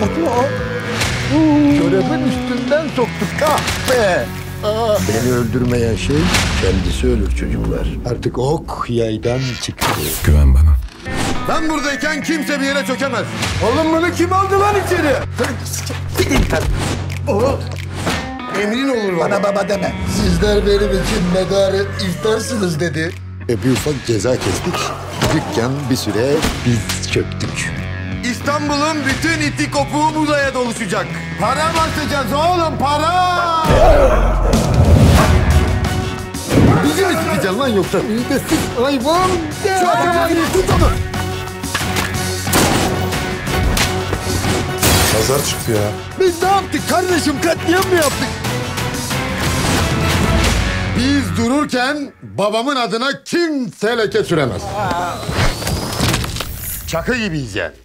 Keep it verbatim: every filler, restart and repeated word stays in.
Korkma. Çorabın üstünden soktuk. Ah be! Aa. Beni öldürmeyen şey kendisi ölür çocuklar. Artık ok yaydan çıktı. Güven bana. Ben buradayken kimse bir yere çökemez. Oğlum bunu kim aldı lan içeri? Oh. Emrin olur bana. Bana baba deme. Sizler benim için medarı iftarsınız dedi. E bir ufak ceza kestik. Dükkan bir süre biz çöktük. İstanbul'un bütün iti kopuğu buraya doluşacak. Para basacağız oğlum, para! Bizi mi sikeceksin lan yoksa? Midesiz hayvan! Tut onu! Pazar çıktı ya. Biz ne yaptık kardeşim? Katliam mı yaptık? Biz dururken babamın adına kimse leke süremez. Çakı gibiyiz yani.